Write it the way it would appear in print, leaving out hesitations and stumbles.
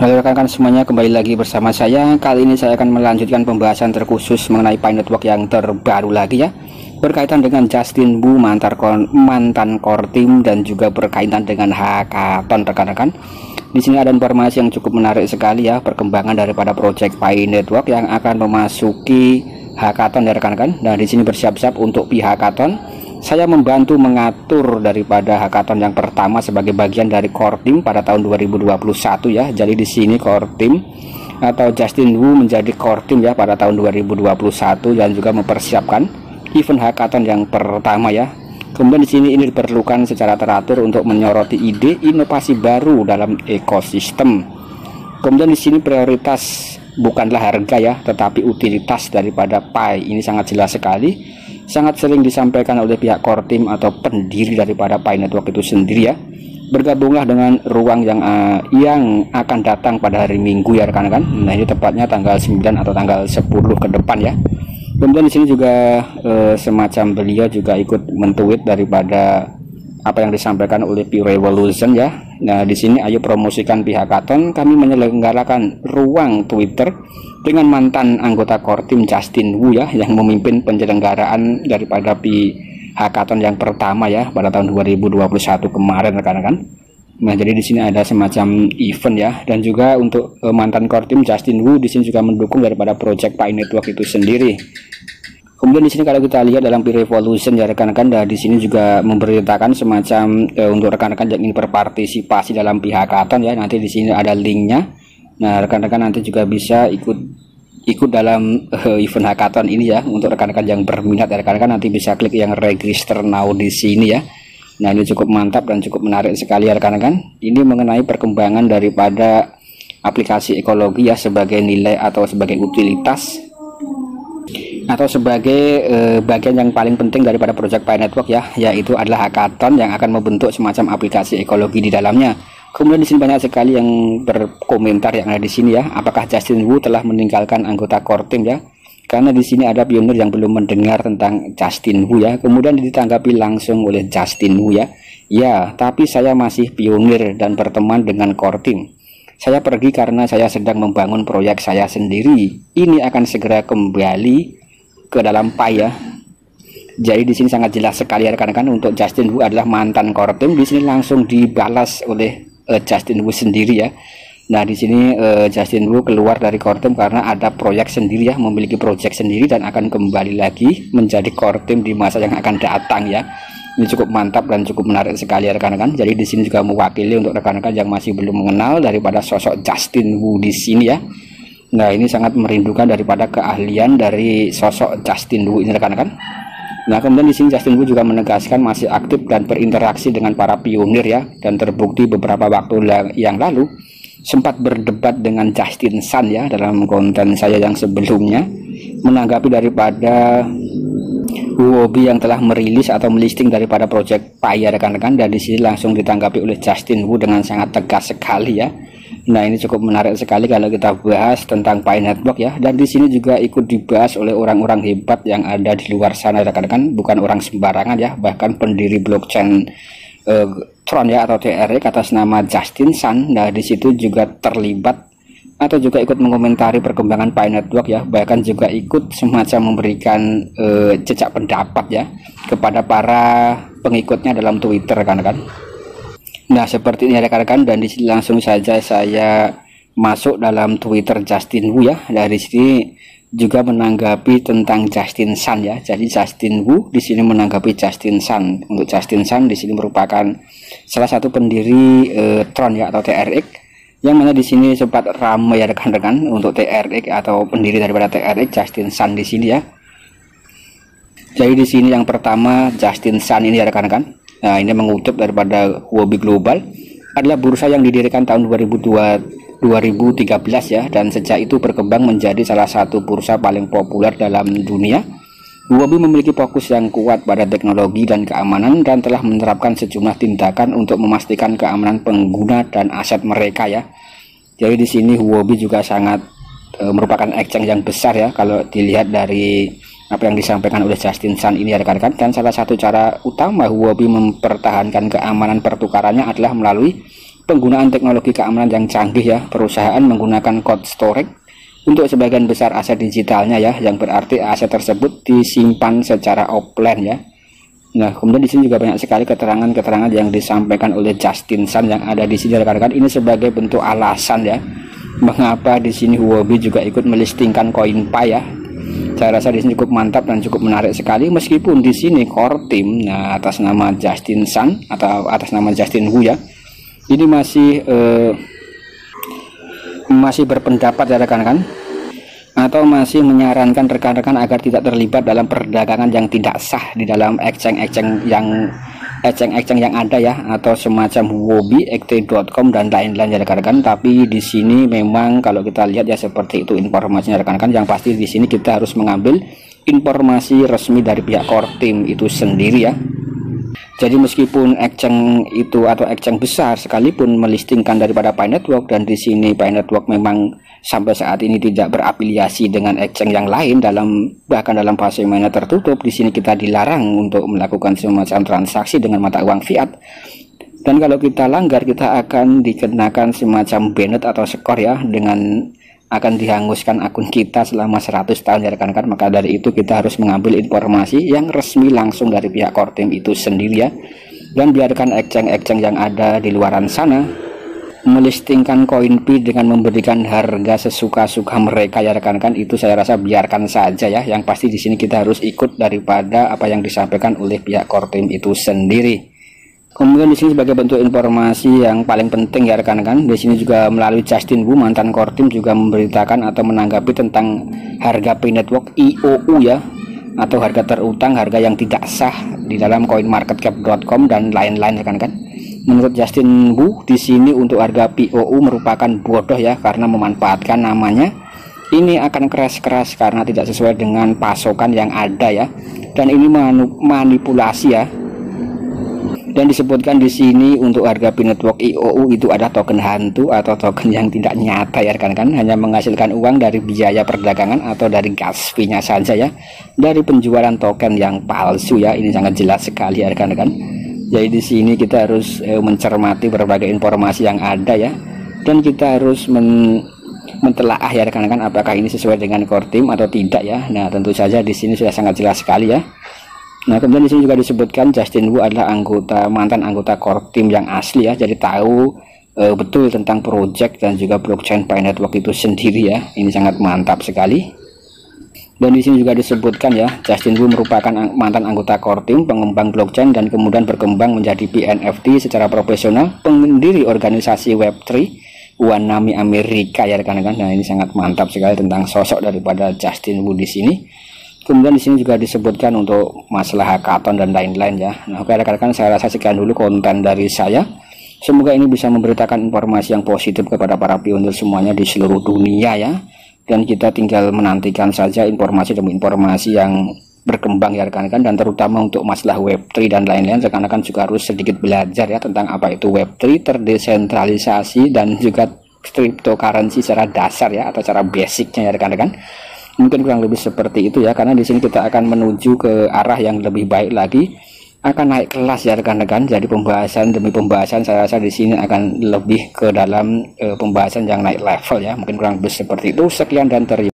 Halo rekan-rekan semuanya, kembali lagi bersama saya. Kali ini saya akan melanjutkan pembahasan terkhusus mengenai Pi Network yang terbaru lagi ya, berkaitan dengan Justin Wu, mantan core team, dan juga berkaitan dengan hackathon. Rekan-rekan, di sini ada informasi yang cukup menarik sekali ya, perkembangan daripada project Pi Network yang akan memasuki hackathon ya rekan-rekan. Nah, di sini bersiap-siap untuk pihak hackathon. Saya membantu mengatur daripada hackathon yang pertama sebagai bagian dari core team pada tahun 2021 ya. Jadi di sini core team atau Justin Wu menjadi core team ya pada tahun 2021 dan juga mempersiapkan event hackathon yang pertama ya. Kemudian di sini ini diperlukan secara teratur untuk menyoroti ide inovasi baru dalam ekosistem. Kemudian di sini prioritas bukanlah harga ya, tetapi utilitas daripada Pi. Ini sangat jelas sekali, sangat sering disampaikan oleh pihak core team atau pendiri daripada Pi Network itu sendiri ya. Bergabunglah dengan ruang yang akan datang pada hari Minggu ya rekan-rekan. Nah, ini tepatnya tanggal 9 atau tanggal 10 ke depan ya. Kemudian di sini juga semacam beliau juga ikut mentweet daripada apa yang disampaikan oleh Pi Revolution ya. Nah, di sini ayo promosikan pihak hackathon. Kami menyelenggarakan ruang Twitter dengan mantan anggota core team Justin Wu ya, yang memimpin penyelenggaraan daripada Pi hackathon yang pertama ya pada tahun 2021 kemarin rekan-rekan. Nah, jadi di sini ada semacam event ya, dan juga untuk mantan core team Justin Wu di sini juga mendukung daripada project Pi Network itu sendiri. Kemudian di sini kalau kita lihat dalam Pi Revolution ya rekan-rekan, di sini juga memberitakan semacam untuk rekan-rekan yang ingin berpartisipasi dalam Pi hackathon ya, nanti di sini ada linknya. Nah, rekan-rekan nanti juga bisa ikut dalam event hackathon ini ya. Untuk rekan-rekan yang berminat ya rekan-rekan, nanti bisa klik yang register now di sini ya. Nah, ini cukup mantap dan cukup menarik sekali ya rekan-rekan. Ini mengenai perkembangan daripada aplikasi ekologi ya, sebagai nilai atau sebagai utilitas atau sebagai bagian yang paling penting daripada project Pi Network ya, yaitu adalah hackathon yang akan membentuk semacam aplikasi ekologi di dalamnya. Kemudian di sini banyak sekali yang berkomentar yang ada di sini ya, apakah Justin Wu telah meninggalkan anggota core team ya, karena di sini ada pionir yang belum mendengar tentang Justin Wu ya. Kemudian ditanggapi langsung oleh Justin Wu ya, tapi saya masih pionir dan berteman dengan core team. Saya pergi karena saya sedang membangun proyek saya sendiri. Ini akan segera kembali ke dalam Pi ya. Jadi di sini sangat jelas sekali rekan-rekan, untuk Justin Wu adalah mantan core team, di sini langsung dibalas oleh Justin Wu sendiri ya. Nah, di sini Justin Wu keluar dari core team karena ada proyek sendiri ya, memiliki proyek sendiri dan akan kembali lagi menjadi core team di masa yang akan datang ya. Ini cukup mantap dan cukup menarik sekali rekan-rekan. Jadi di sini juga mewakili untuk rekan-rekan yang masih belum mengenal daripada sosok Justin Wu di sini ya. Nah, ini sangat merindukan daripada keahlian dari sosok Justin Wu ini rekan-rekan. Nah, kemudian di sini Justin Wu juga menegaskan masih aktif dan berinteraksi dengan para pionir ya, dan terbukti beberapa waktu yang lalu sempat berdebat dengan Justin Sun ya dalam konten saya yang sebelumnya, menanggapi daripada Huobi yang telah merilis atau melisting daripada project Pi ya rekan-rekan, dan di sini langsung ditanggapi oleh Justin Wu dengan sangat tegas sekali ya. Nah, ini cukup menarik sekali kalau kita bahas tentang Pi Network ya, dan di sini juga ikut dibahas oleh orang-orang hebat yang ada di luar sana rekan-rekan, bukan orang sembarangan ya, bahkan pendiri blockchain Tron ya atau TRX atas nama Justin Sun. Nah, di situ juga terlibat atau juga ikut mengomentari perkembangan Pi Network ya, bahkan juga ikut semacam memberikan jejak pendapat ya kepada para pengikutnya dalam Twitter rekan-rekan. Nah, seperti ini rekan-rekan, dan di sini langsung saja saya masuk dalam Twitter Justin Wu ya. Dari sini juga menanggapi tentang Justin Sun ya. Jadi Justin Wu di sini menanggapi Justin Sun. Untuk Justin Sun di sini merupakan salah satu pendiri Tron ya atau TRX, yang mana di sini sempat ramai ya rekan-rekan untuk TRX atau pendiri daripada TRX Justin Sun di sini ya. Jadi di sini yang pertama Justin Sun ini ya rekan-rekan. Nah, ini mengutip daripada Huobi Global, adalah bursa yang didirikan tahun 2013 ya, dan sejak itu berkembang menjadi salah satu bursa paling populer dalam dunia. Huobi memiliki fokus yang kuat pada teknologi dan keamanan, dan telah menerapkan sejumlah tindakan untuk memastikan keamanan pengguna dan aset mereka ya. Jadi di sini Huobi juga sangat merupakan exchange yang besar ya, kalau dilihat dari apa yang disampaikan oleh Justin Sun ini ya rekan-rekan. Dan salah satu cara utama Huobi mempertahankan keamanan pertukarannya adalah melalui penggunaan teknologi keamanan yang canggih ya, perusahaan menggunakan cold storage untuk sebagian besar aset digitalnya ya, yang berarti aset tersebut disimpan secara offline ya. Nah, kemudian di sini juga banyak sekali keterangan-keterangan yang disampaikan oleh Justin Sun yang ada di sini rekan-rekan. Ini sebagai bentuk alasan ya, mengapa di sini Huobi juga ikut melistingkan koin Pi ya. Saya rasa di sini cukup mantap dan cukup menarik sekali, meskipun di sini core team, nah atas nama Justin Sun atau atas nama Justin Wu ya, ini masih berpendapat ya rekan-rekan, atau masih menyarankan rekan-rekan agar tidak terlibat dalam perdagangan yang tidak sah di dalam exchange yang ada ya, atau semacam Huobi, xt.com dan lain-lain ya rekan-rekan. Tapi di sini memang kalau kita lihat ya seperti itu informasinya rekan-rekan. Yang pasti di sini kita harus mengambil informasi resmi dari pihak core team itu sendiri ya. Jadi meskipun exchange itu atau exchange besar sekalipun melistingkan daripada Pi Network, dan di sini Pi Network memang sampai saat ini tidak berafiliasi dengan exchange yang lain, bahkan dalam fase mainnet tertutup, di sini kita dilarang untuk melakukan semacam transaksi dengan mata uang fiat. Dan kalau kita langgar, kita akan dikenakan semacam banned atau skor ya, dengan akan dihanguskan akun kita selama 100 tahun ya rekan-rekan. Maka dari itu kita harus mengambil informasi yang resmi langsung dari pihak core team itu sendiri ya, dan biarkan exchange-exchange yang ada di luaran sana melistingkan koin Pi dengan memberikan harga sesuka-suka mereka ya rekan-rekan. Itu saya rasa biarkan saja ya. Yang pasti di sini kita harus ikut daripada apa yang disampaikan oleh pihak core team itu sendiri. Kemudian di sini sebagai bentuk informasi yang paling penting ya rekan-rekan, di sini juga melalui Justin Wu, mantan core team, juga memberitakan atau menanggapi tentang harga Pi Network IOU ya, atau harga terutang, harga yang tidak sah di dalam coinmarketcap.com dan lain-lain rekan-rekan. Menurut Justin Wu, di sini untuk harga POU merupakan bodoh ya, karena memanfaatkan namanya ini akan crash karena tidak sesuai dengan pasokan yang ada ya, dan ini manipulasi ya. Dan disebutkan di sini untuk harga Pi Network IOU itu ada token hantu atau token yang tidak nyata ya rekan-rekan, hanya menghasilkan uang dari biaya perdagangan atau dari gas fee-nya saja ya, dari penjualan token yang palsu ya. Ini sangat jelas sekali ya rekan-rekan. Jadi di sini kita harus mencermati berbagai informasi yang ada ya, dan kita harus mentelaah ya rekan-rekan apakah ini sesuai dengan core team atau tidak ya. Nah, tentu saja di sini sudah sangat jelas sekali ya. Nah, kemudian di sini juga disebutkan Justin Wu adalah mantan anggota core team yang asli ya, jadi tahu betul tentang project dan juga blockchain Pi Network itu sendiri ya. Ini sangat mantap sekali. Dan di sini juga disebutkan ya, Justin Wu merupakan mantan anggota core team, pengembang blockchain, dan kemudian berkembang menjadi PNFT secara profesional, pendiri organisasi Web3 Wanami Amerika ya rekan-rekan. Nah, ini sangat mantap sekali tentang sosok daripada Justin Wu di sini. Kemudian di sini juga disebutkan untuk masalah hackathon dan lain-lain ya. Nah, oke rekan-rekan, saya rasa sekian dulu konten dari saya. Semoga ini bisa memberitakan informasi yang positif kepada para pionir semuanya di seluruh dunia ya. Dan kita tinggal menantikan saja informasi demi informasi yang berkembang ya rekan-rekan, dan terutama untuk masalah Web3 dan lain-lain. Rekan-rekan juga harus sedikit belajar ya tentang apa itu Web3, terdesentralisasi, dan juga cryptocurrency secara dasar ya, atau secara basicnya ya rekan-rekan. Mungkin kurang lebih seperti itu ya, karena di sini kita akan menuju ke arah yang lebih baik lagi, akan naik kelas ya rekan-rekan. Jadi pembahasan demi pembahasan, saya rasa di sini akan lebih ke dalam pembahasan yang naik level ya. Mungkin kurang lebih seperti itu. Sekian dan terima kasih.